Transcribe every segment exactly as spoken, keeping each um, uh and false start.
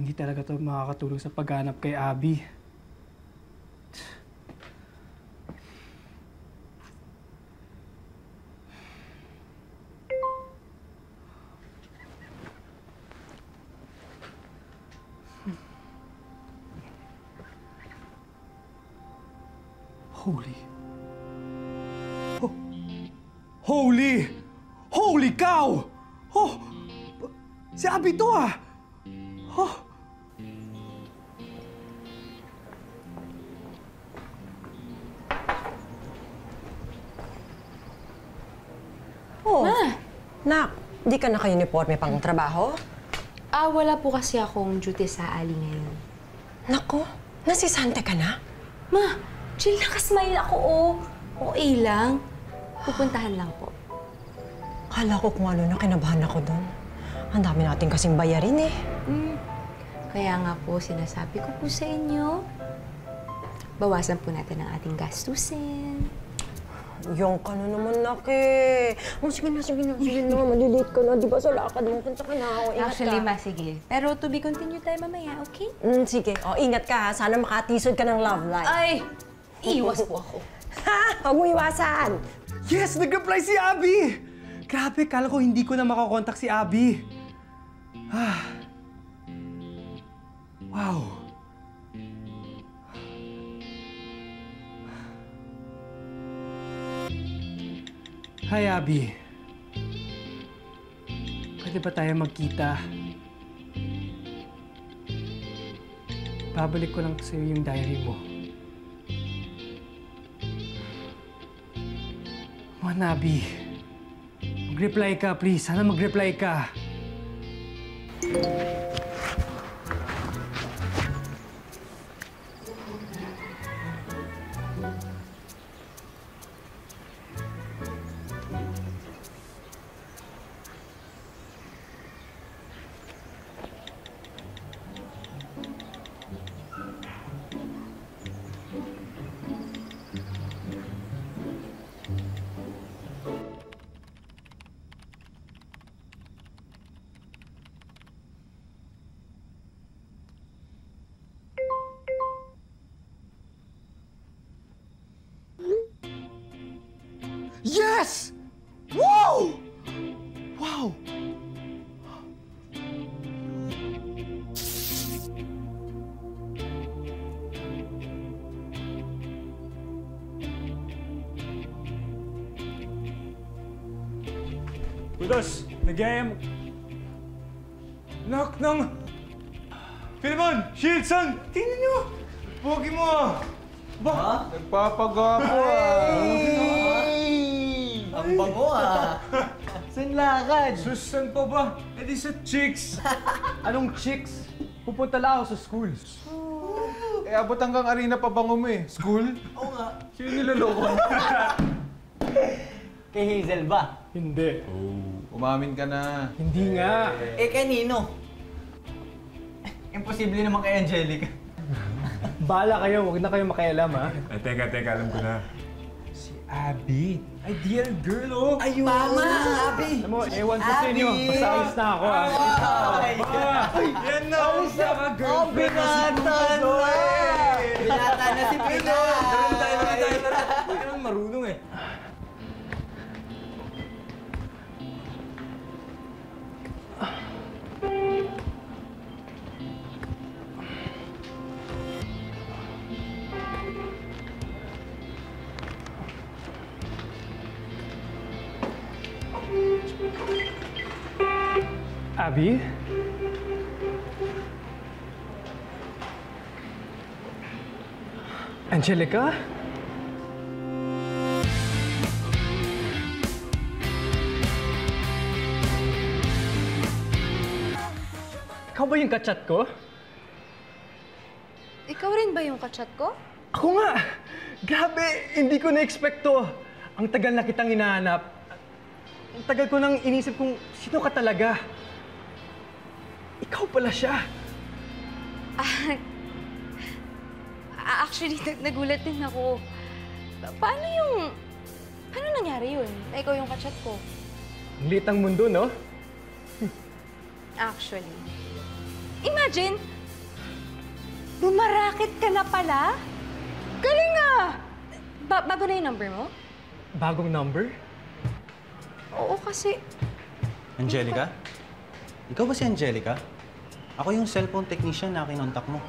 Hindi talaga ito makakatulong sa paghanap kay Abby. Holy. Oh. Holy! Holy cow! Oh! Si Abby to ah! Oh! Oh. Ma! Nak, di ka naka-uniforme pang trabaho? Ah, wala po kasi akong duty sa Ali ngayon. Naku, nasisante ka na? Ma! Chill na ka-smile ako, oh. Okay lang. Pupuntahan lang po. Kala ko kung ano na, kinabahan ako doon. Ang dami natin kasing bayarin, eh. Mm. Kaya nga po, sinasabi ko po sa inyo, bawasan po natin ang ating gastusin. Yung ka na naman, Naki. Oh, sige na, sige na, sige na. Malilate ka na, di ba? Sa lakad mo, punta ka na. O, ingat Actually, ka. Ma, sige. Pero to be continued tayo mamaya, okay? Mm, sige. O, ingat ka, ha. Sana makatisod ka ng love life. Ay! Iiwas po ako. Ha! Huwag mo iwasan! Yes! Nag-reply si Abby! Grabe, kala ko hindi ko na makakontak si Abby. Ah. Wow. Hi, Abby. Pwede ba tayo magkita? Babalik ko lang sa'yo yung diary mo. Manabi, mag-reply ka, please. Sana mag-reply ka. Yes! Wow! Wow! With us, the game. Knock ng... Philemon! Shieldson! Tingnan nyo! Pogi mo ah! Ba? Ha? Nagpapagapo ah! Ang bango ah! Saan lakad? Susan pa ba? E di sa chicks! Anong chicks? Pupunta lang ako sa school. Oh. Eh abot hanggang arena pa bango mo eh. School? Oo nga. Sino niloloko? Kay Hazel ba? Hindi. Oh. Umamin ka na. Hindi nga. Eh kay Nino? Imposible naman kay Angelica. Bahala kayo. Huwag na kayo makialam ha. Eh, teka, teka. Alam ko na. Si Abby. Ideal girl, oh! Ayun! Tama, Abby! Alam mo, ewan ko sa inyo. Basta ayos na ako, ah! Ay! Yan na! Basta ka, girlfriend na si Pinoy! Binata na si Pinoy! Tara tayo, tara tayo, tara! Huwag ka nang marunong, eh. Abby? Angelica? Ikaw ba yung kachat ko? Ikaw rin ba yung kachat ko? Ako nga! Grabe! Hindi ko na-expect to. Ang tagal na kitang hinahanap. Ang tagal ko nang inisip kung sino ka talaga. Ikaw pala siya. Ah, actually, nagulat din ako. Paano yung... Paano nangyari yun? Ikaw yung kachat ko. Ang litang mundo, no? Actually, Imagine, bumarakit ka na pala? Galing ah! Ba bago na yung number mo? Bagong number? Oo, kasi... Angelica? Ikaw ba si Angelica? Ako yung cellphone technician na kinontak mo.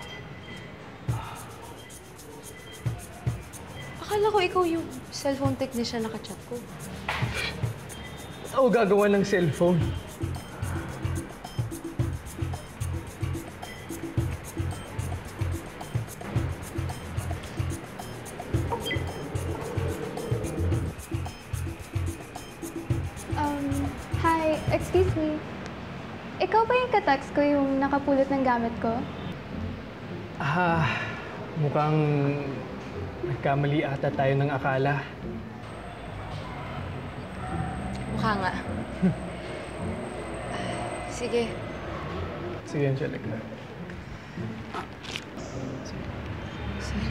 Akala ko ikaw yung cellphone technician na kachat ko. Ako gagawa ng cellphone. Um, hi, excuse me. Ikaw ba yung katax ko yung nakapulot ng gamit ko? Ah, mukhang... nagkamali ata tayo ng akala. Mukha nga. Sige. Sige, Angelica. Ah. Sorry.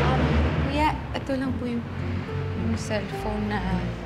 Um, kuya, ito lang po yung, yung cellphone na...